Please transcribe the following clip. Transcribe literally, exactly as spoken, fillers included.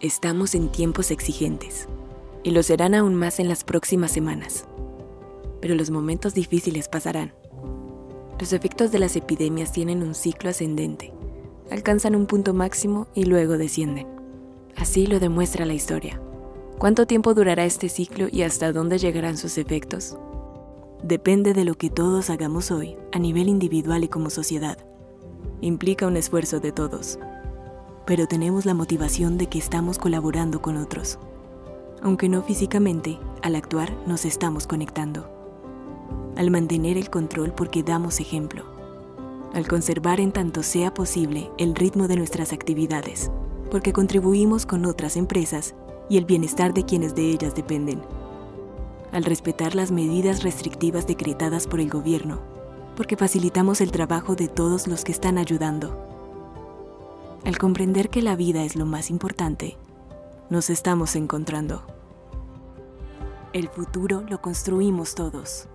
Estamos en tiempos exigentes, y lo serán aún más en las próximas semanas. Pero los momentos difíciles pasarán. Los efectos de las epidemias tienen un ciclo ascendente, alcanzan un punto máximo y luego descienden. Así lo demuestra la historia. ¿Cuánto tiempo durará este ciclo y hasta dónde llegarán sus efectos? Depende de lo que todos hagamos hoy, a nivel individual y como sociedad. Implica un esfuerzo de todos. Pero tenemos la motivación de que estamos colaborando con otros. Aunque no físicamente, al actuar nos estamos conectando. Al mantener el control porque damos ejemplo. Al conservar en tanto sea posible el ritmo de nuestras actividades, porque contribuimos con otras empresas y el bienestar de quienes de ellas dependen. Al respetar las medidas restrictivas decretadas por el gobierno, porque facilitamos el trabajo de todos los que están ayudando. Al comprender que la vida es lo más importante, nos estamos encontrando. El futuro lo construimos todos.